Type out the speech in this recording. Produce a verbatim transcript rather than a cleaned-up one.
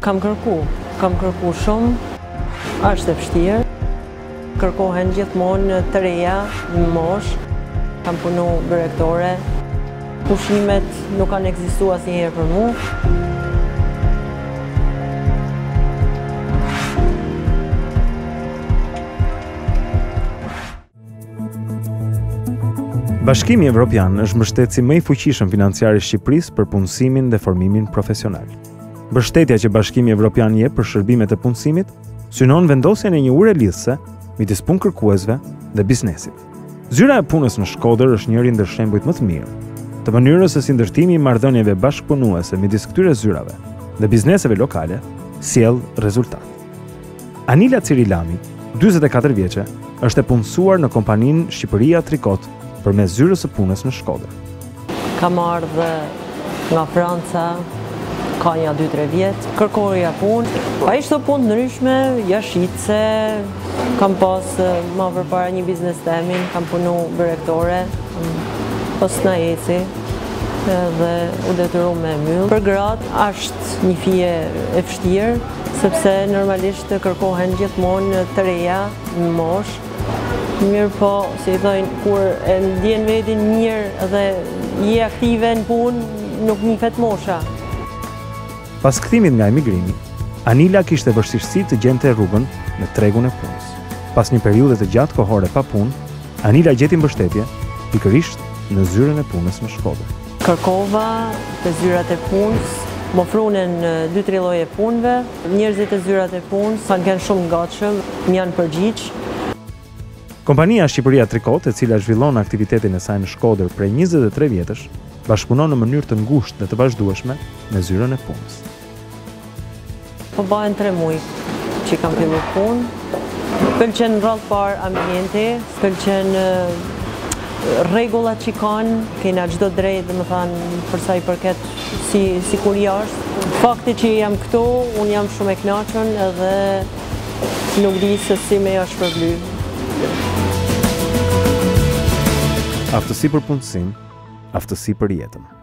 Kam kërku, kam kërku shumë, është e vështirë. Kërkohen gjithmonë të reja në mosh. Kam punu direktore. Pushimet nuk kanë ekzistuar asnjëherë për mua. Bashkimi Evropian është mbështetësi më i fuqishëm financiar i Shqipërisë për punësimin dhe formimin profesional. Mbështetja që Bashkimi Evropian jep për shërbimet e punësimit synon vendosjen e një ure lidhëse midis punë-kërkuesve dhe biznesit. Zyra e punës në Shkodër është njëri ndër shembujt më të mirë, të mënyrës se si ndërtimi i marrëdhënieve bashkëpunuese midis këtyre zyrave dhe bizneseve lokale sjell rezultat. Anila Cirilami, dyzet e katër vjeçe, është e punësuar në kompaninë Shqipëria Trikot përmes zyrës së punës në Shkodër. Kam ardhë nga Franca, ka një dy tre vjetë, kërkoja punë. Pa ishte punë të ndryshme, jashtëse, kam pas më përpara një biznes temin, kam punu direktore, pas na eci dhe u detyru me myllë. Për gratë është një fije e vështirë, sepse normalisht kërkohen gjithmonë të reja në moshë. Mirë po, si i thojnë, kur e ndjen vetin mirë dhe je aktive në punë, nuk nifet mosha. Pas kthimit nga emigrimi, Anila kishte vështirësi të gjente rrugën në tregun e punës. Pas një periudhe të gjatë kohore pa punë, Anila gjeti mbështetje pikërisht në zyrën e punës në Shkodër. Kërkova të zyrat e punës, më ofruan dy tre lloje punëve. Njerëzit e zyrat e punës kanë qenë shumë gatshëm, më janë përgjigjshëm. Kompania Shqipëria Trikot, e cila zhvillon aktivitetin e saj në Shkodër prej njëzet e tre vjetësh, bashkëpunon në mënyrë të ngushtë dhe të vazhdueshme me zyrën e punës. Po bëhen tre muaj që kam filluar punë. Pëlqen rrallë parë ambienti, pëlqen rregullat që kanë, kena çdo drejt, domethënë për sa i përket si siguria është. Fakti që jam këtu, unë jam shumë e kënaqur edhe nuk di se si më është përblyer. Aftësi për punësim, aftësi për jetën.